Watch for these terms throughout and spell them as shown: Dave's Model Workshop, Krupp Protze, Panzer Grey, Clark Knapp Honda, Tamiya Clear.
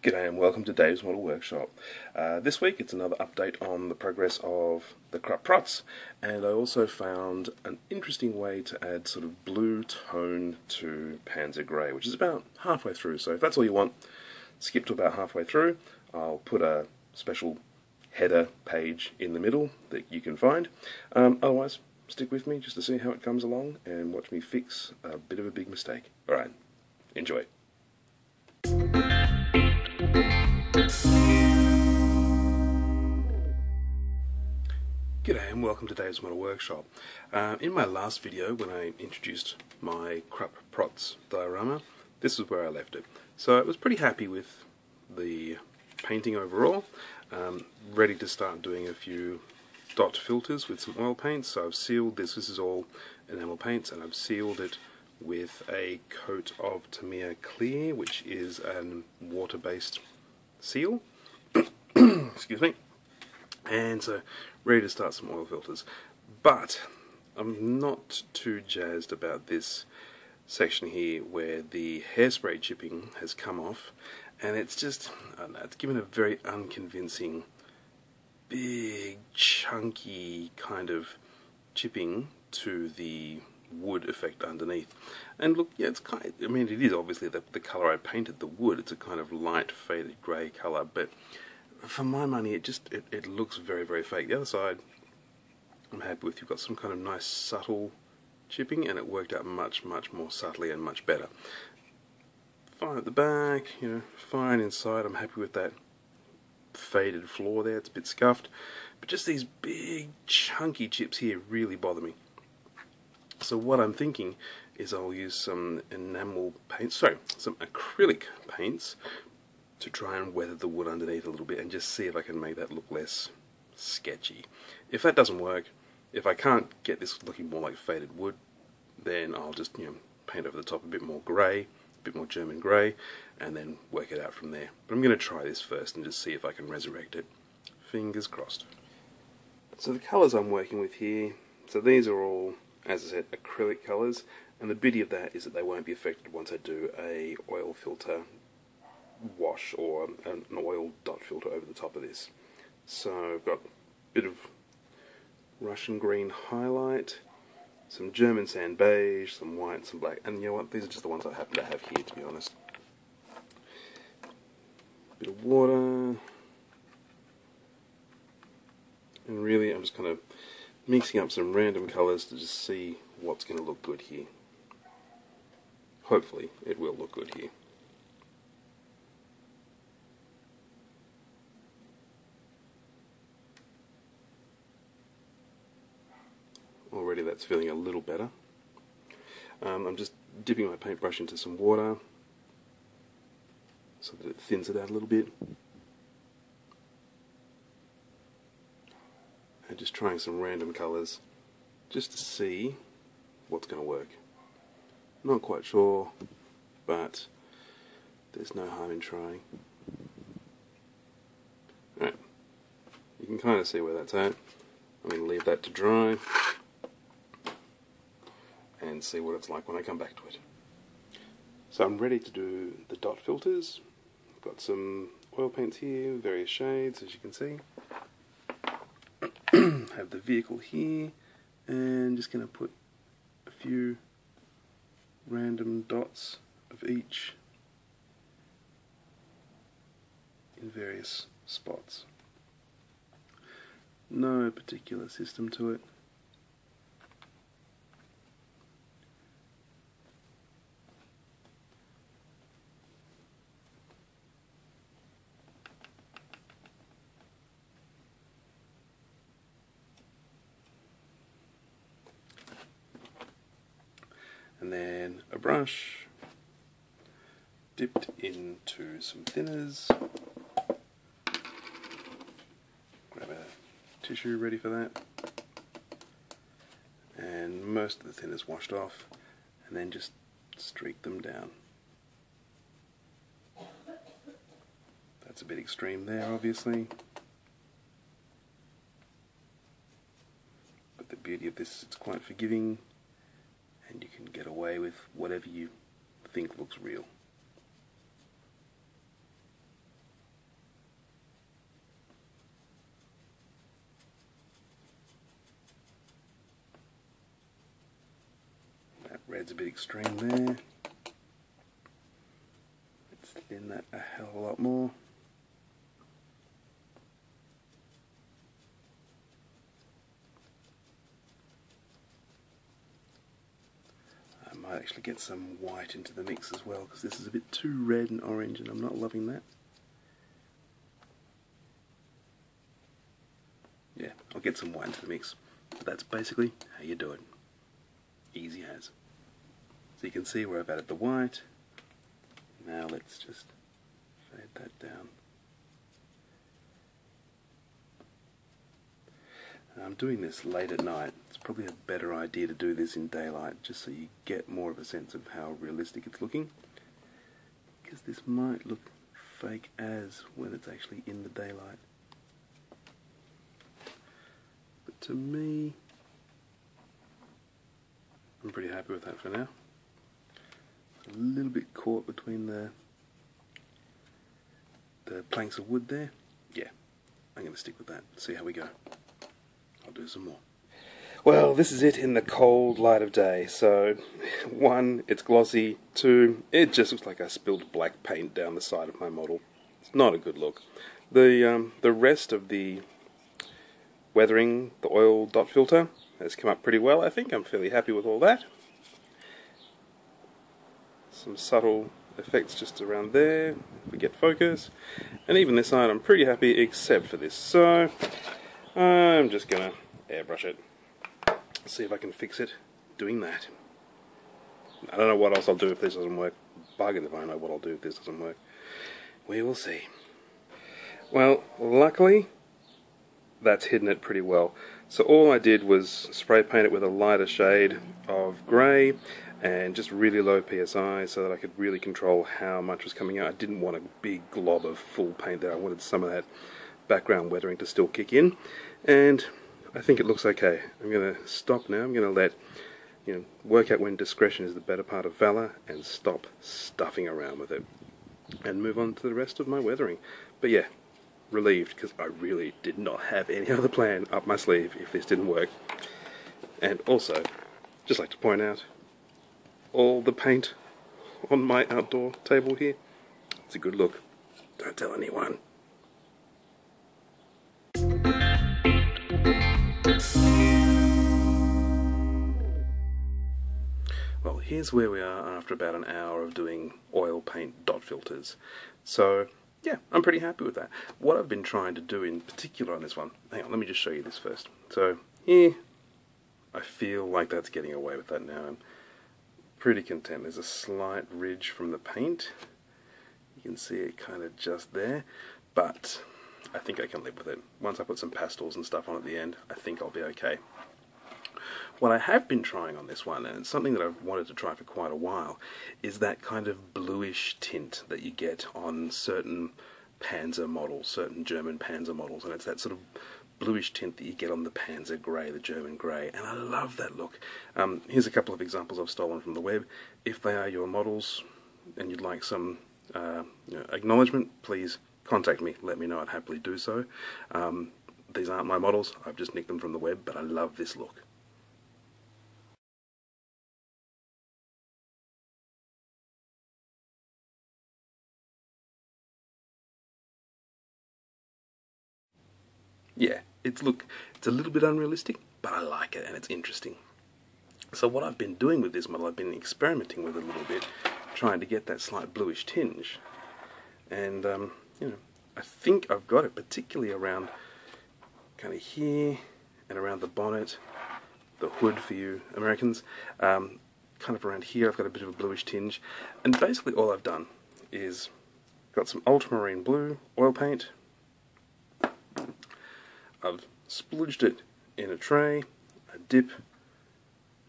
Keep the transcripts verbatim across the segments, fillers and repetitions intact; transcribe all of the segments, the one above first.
G'day and welcome to Dave's Model Workshop. Uh, this week it's another update on the progress of the Krupp Protze, and I also found an interesting way to add sort of blue tone to Panzer Grey, which is about halfway through. So if that's all you want, skip to about halfway through. I'll put a special header page in the middle that you can find. Um, otherwise, stick with me just to see how it comes along and watch me fix a bit of a big mistake. Alright, enjoy. G'day and welcome to Dave's Model Workshop. Uh, in my last video, when I introduced my Krupp Protze diorama, this is where I left it. So I was pretty happy with the painting overall. Um, ready to start doing a few dot filters with some oil paints. So I've sealed this. This is all enamel paints, and I've sealed it with a coat of Tamiya Clear, which is a water-based seal. Excuse me. And so, ready to start some oil filters. But I'm not too jazzed about this section here where the hairspray chipping has come off, and it's just, I don't know, it's given a very unconvincing, big, chunky kind of chipping to the wood effect underneath. And look, yeah, it's kind of, I mean, it is obviously the, the colour I painted the wood. It's a kind of light, faded grey colour, but for my money, it just, it, it looks very, very fake. The other side, I'm happy with. You've got some kind of nice, subtle chipping, and it worked out much, much more subtly and much better. Fine at the back, you know, fine inside. I'm happy with that faded floor there. It's a bit scuffed. But just these big, chunky chips here really bother me. So what I'm thinking is I'll use some enamel paints, sorry, some acrylic paints, to try and weather the wood underneath a little bit and just see if I can make that look less sketchy. If that doesn't work, if I can't get this looking more like faded wood, then I'll just, you know, paint over the top a bit more grey, a bit more German grey, and then work it out from there. But I'm going to try this first and just see if I can resurrect it. Fingers crossed. So the colours I'm working with here, so these are all, as I said, acrylic colours, and the beauty of that is that they won't be affected once I do a oil filter wash or an oil dot filter over the top of this. So I've got a bit of Russian green highlight, some German sand beige, some white, some black, and you know what, these are just the ones I happen to have here, to be honest. A bit of water, and really I'm just kind of mixing up some random colours to just see what's going to look good here. Hopefully it will look good here. Already that's feeling a little better. Um, I'm just dipping my paintbrush into some water so that it thins it out a little bit. And just trying some random colours just to see what's going to work. Not quite sure, but there's no harm in trying. Alright, you can kind of see where that's at. I'm going to leave that to dry and see what it's like when I come back to it. So I'm ready to do the dot filters. I've got some oil paints here, various shades as you can see. Have the vehicle here, and just going to put a few random dots of each in various spots. No particular system to it. And then a brush dipped into some thinners. Grab a tissue ready for that. And most of the thinners washed off, and then just streak them down. That's a bit extreme there, obviously. But the beauty of this, it's quite forgiving. And you can get away with whatever you think looks real. side's a bit extreme there. Let's thin that a hell of a lot more. I might actually get some white into the mix as well, because this is a bit too red and orange and I'm not loving that. Yeah, I'll get some white into the mix. But that's basically how you do it. Easy as. So you can see where I've added the white. Now let's just fade that down. And I'm doing this late at night. It's probably a better idea to do this in daylight, just so you get more of a sense of how realistic it's looking. Because this might look fake as when it's actually in the daylight. But to me, I'm pretty happy with that for now. A little bit caught between the the planks of wood there. Yeah, I'm going to stick with that. See how we go. I'll do some more. Well, this is it in the cold light of day. So, one, it's glossy. Two, it just looks like I spilled black paint down the side of my model. It's not a good look. The um, the rest of the weathering, the oil dot filter, has come up pretty well, I think. I'm fairly happy with all that. Some subtle effects just around there, if we get focus. And even this side I'm pretty happy, except for this. So, I'm just gonna airbrush it. See if I can fix it doing that. I don't know what else I'll do if this doesn't work. Bugger if I know what I'll do if this doesn't work. We will see. Well, luckily, that's hidden it pretty well. So all I did was spray paint it with a lighter shade of grey and just really low P S I so that I could really control how much was coming out. I didn't want a big glob of full paint there. I wanted some of that background weathering to still kick in, and I think it looks okay. I'm going to stop now. I'm going to let, you know, work out when discretion is the better part of valour and stop stuffing around with it and move on to the rest of my weathering. But yeah, relieved, because I really did not have any other plan up my sleeve if this didn't work. And also, just like to point out, all the paint on my outdoor table here, it's a good look. Don't tell anyone. Well, here's where we are after about an hour of doing oil paint dot filters. So, yeah, I'm pretty happy with that. What I've been trying to do in particular on this one, hang on, let me just show you this first. So, yeah, I feel like that's getting away with that now. I'm pretty content. There's a slight ridge from the paint. You can see it kind of just there, but I think I can live with it. Once I put some pastels and stuff on at the end, I think I'll be okay. What I have been trying on this one, and it's something that I've wanted to try for quite a while, is that kind of bluish tint that you get on certain Panzer models, certain German Panzer models, and it's that sort of bluish tint that you get on the Panzer Grey, the German Grey, and I love that look. Um, here's a couple of examples I've stolen from the web. If they are your models and you'd like some uh, you know, acknowledgement, please contact me, let me know, I'd happily do so. Um, these aren't my models, I've just nicked them from the web, but I love this look. Yeah, it's look, it's a little bit unrealistic, but I like it and it's interesting. So what I've been doing with this model, I've been experimenting with it a little bit, trying to get that slight bluish tinge. And, um, you know, I think I've got it, particularly around kind of here and around the bonnet, the hood for you Americans. Um, kind of around here I've got a bit of a bluish tinge. And basically all I've done is got some ultramarine blue oil paint, I've splooged it in a tray, a dip.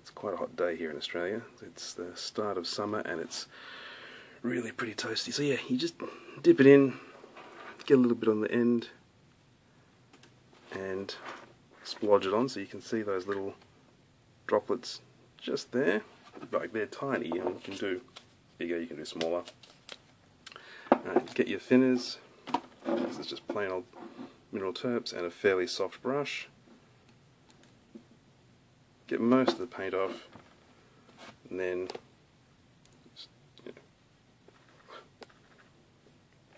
It's quite a hot day here in Australia. It's the start of summer and it's really pretty toasty. So yeah, you just dip it in, get a little bit on the end, and splodge it on so you can see those little droplets just there. Like, they're tiny, and you can do bigger, you can do smaller. And get your thinners. This is just plain old mineral terps and a fairly soft brush. Get most of the paint off. and then yeah,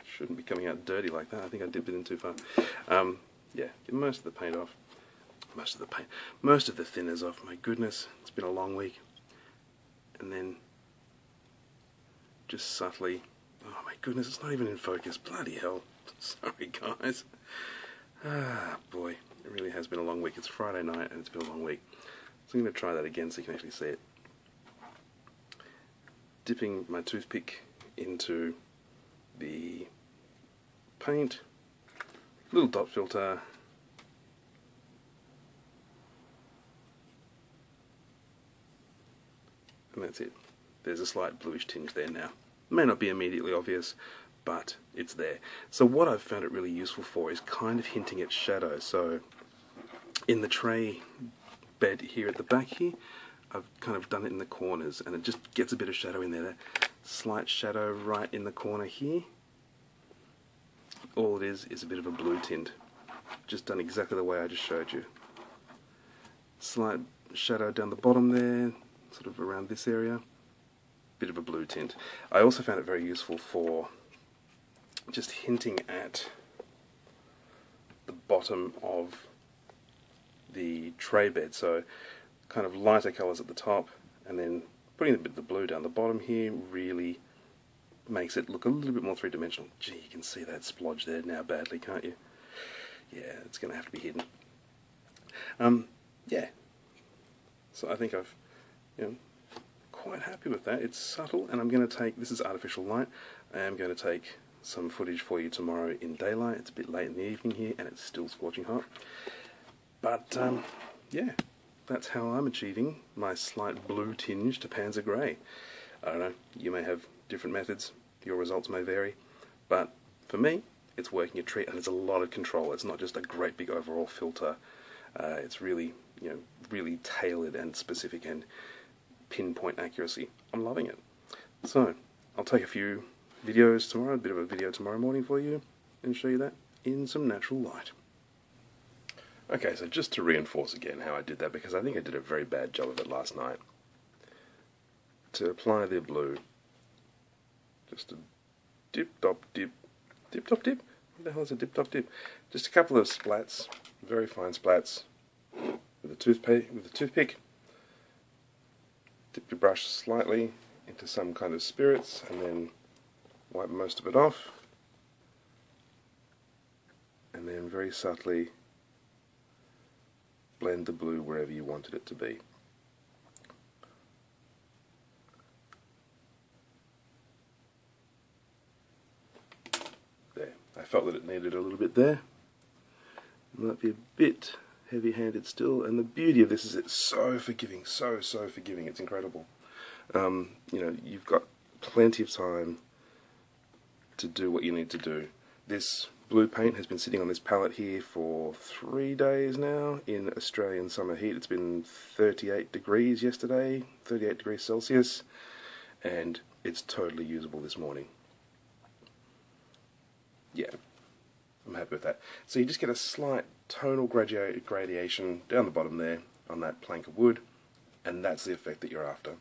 shouldn't be coming out dirty like that. I think I dipped it in too far. Um, yeah, get most of the paint off, most of the paint, most of the thinners off. My goodness, it's been a long week. And then just subtly, oh my goodness, it's not even in focus. Bloody hell! Sorry guys. Ah boy, it really has been a long week. It's Friday night and it's been a long week. So I'm going to try that again so you can actually see it. Dipping my toothpick into the paint, little dot filter, and that's it. There's a slight bluish tinge there now. It may not be immediately obvious, but it's there. So what I've found it really useful for is kind of hinting at shadow. So in the tray bed here at the back here, I've kind of done it in the corners, and it just gets a bit of shadow in there. That slight shadow right in the corner here. All it is is a bit of a blue tint. Just done exactly the way I just showed you. Slight shadow down the bottom there, sort of around this area. Bit of a blue tint. I also found it very useful for just hinting at the bottom of the tray bed. So kind of lighter colours at the top, and then putting a bit of the blue down the bottom here really makes it look a little bit more three-dimensional. Gee, you can see that splodge there now badly, can't you? Yeah, it's going to have to be hidden. Um, yeah, so I think I've, you know, quite happy with that. It's subtle, and I'm going to take, this is artificial light, I am going to take some footage for you tomorrow in daylight. It's a bit late in the evening here, and it's still scorching hot. But, um, yeah, that's how I'm achieving my slight blue tinge to Panzer Grey. I don't know, you may have different methods, your results may vary, but for me, it's working a treat, and it's a lot of control. It's not just a great big overall filter. Uh, it's really, you know, really tailored and specific and pinpoint accuracy. I'm loving it. So, I'll take a few videos tomorrow, a bit of a video tomorrow morning for you, and show you that in some natural light. Okay, so just to reinforce again how I did that, because I think I did a very bad job of it last night. To apply the blue, just a dip-dop dip, dip-dop dip? What the hell is a dip-dop dip? Just a couple of splats, very fine splats, with a toothpick, with a toothpick. Dip your brush slightly into some kind of spirits, and then wipe most of it off, and then very subtly blend the blue wherever you wanted it to be. There. I felt that it needed a little bit there. It might be a bit heavy-handed still, and the beauty of this is it's so forgiving, so, so forgiving. It's incredible. Um, you know, you've got plenty of time to do what you need to do. This blue paint has been sitting on this palette here for three days now in Australian summer heat. It's been thirty-eight degrees yesterday, thirty-eight degrees Celsius, and it's totally usable this morning. Yeah, I'm happy with that. So you just get a slight tonal gradu gradation down the bottom there on that plank of wood, and that's the effect that you're after.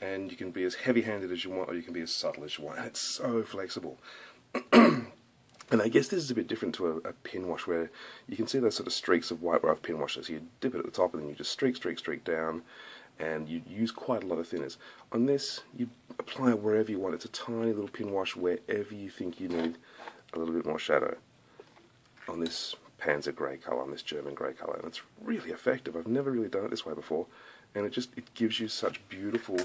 And you can be as heavy-handed as you want, or you can be as subtle as you want, and it's so flexible. And I guess this is a bit different to a, a pin wash, where you can see those sort of streaks of white where I've pin washed it. So you dip it at the top, and then you just streak, streak, streak down, and you use quite a lot of thinners. On this, you apply wherever you want. It's a tiny little pin wash wherever you think you need a little bit more shadow on this Panzer Grey colour, on this German grey colour, and it's really effective. I've never really done it this way before, and it just it gives you such beautiful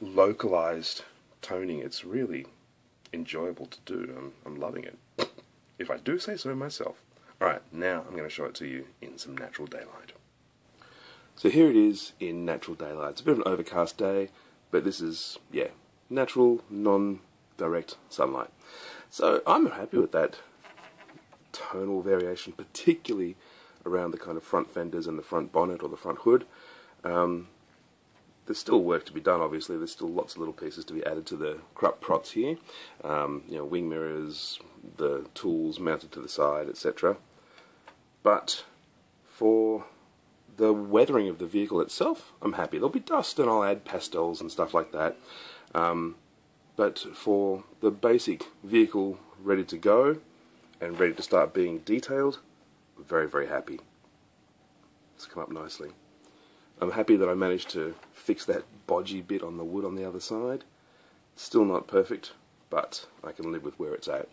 localized toning. It's really enjoyable to do. I'm, I'm loving it, if I do say so myself. Alright, now I'm going to show it to you in some natural daylight. So here it is in natural daylight. It's a bit of an overcast day, but this is, yeah, natural, non-direct sunlight. So I'm happy with that tonal variation, particularly around the kind of front fenders and the front bonnet or the front hood. Um, There's still work to be done, obviously. There's still lots of little pieces to be added to the Krupp Protze here. Um, you know, wing mirrors, the tools mounted to the side, et cetera. But for the weathering of the vehicle itself, I'm happy. There'll be dust and I'll add pastels and stuff like that. Um, but for the basic vehicle ready to go and ready to start being detailed, I'm very, very happy. It's come up nicely. I'm happy that I managed to fix that bodgy bit on the wood on the other side. Still not perfect, but I can live with where it's at.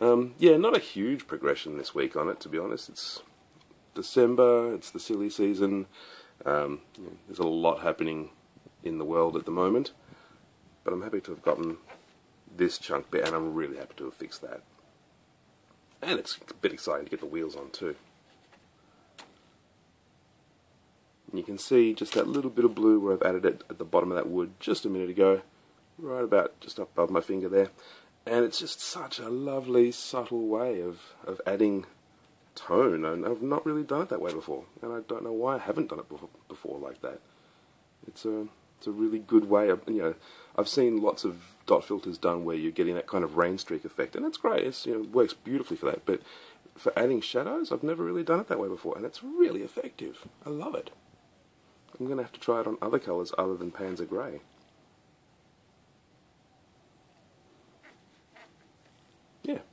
Um, yeah, not a huge progression this week on it, to be honest. It's December, it's the silly season, um, you know, there's a lot happening in the world at the moment, but I'm happy to have gotten this chunk bit, and I'm really happy to have fixed that. And it's a bit exciting to get the wheels on too. And you can see just that little bit of blue where I've added it at the bottom of that wood just a minute ago, right about just up above my finger there. And it's just such a lovely, subtle way of, of adding tone, and I've not really done it that way before, and I don't know why I haven't done it before, before like that. It's a, it's a really good way of, you know, I've seen lots of dot filters done where you're getting that kind of rain streak effect, and it's great, it's, you know, it works beautifully for that, but for adding shadows, I've never really done it that way before, and it's really effective. I love it. I'm going to have to try it on other colours other than Panzer Grey.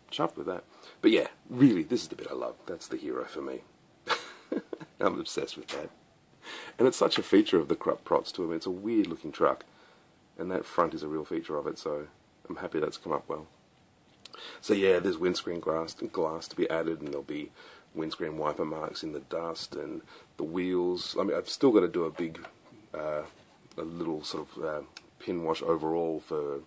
Chuffed with that. But yeah, really, this is the bit I love. That's the hero for me. I'm obsessed with that. And it's such a feature of the Krupp Protze too. I mean, it's a weird looking truck, and that front is a real feature of it, so I'm happy that's come up well. So yeah, there's windscreen glass, glass to be added, and there'll be windscreen wiper marks in the dust and the wheels. I mean, I've still got to do a big, uh, a little sort of uh, pin wash overall for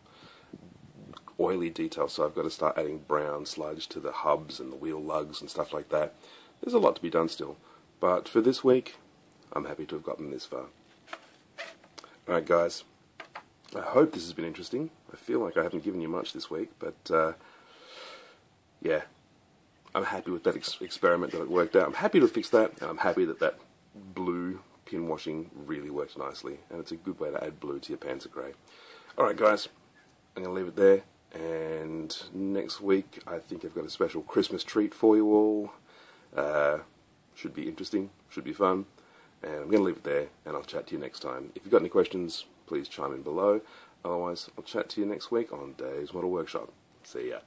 oily detail, so I've got to start adding brown sludge to the hubs and the wheel lugs and stuff like that. There's a lot to be done still, but for this week, I'm happy to have gotten this far. Alright guys, I hope this has been interesting. I feel like I haven't given you much this week, but uh, yeah, I'm happy with that ex experiment that it worked out. I'm happy to fix that, and I'm happy that that blue pin washing really worked nicely, and it's a good way to add blue to your Panzer Grey. Alright guys, I'm going to leave it there. And next week, I think I've got a special Christmas treat for you all. Uh, should be interesting, should be fun. And I'm going to leave it there, and I'll chat to you next time. If you've got any questions, please chime in below. Otherwise, I'll chat to you next week on Dave's Model Workshop. See ya.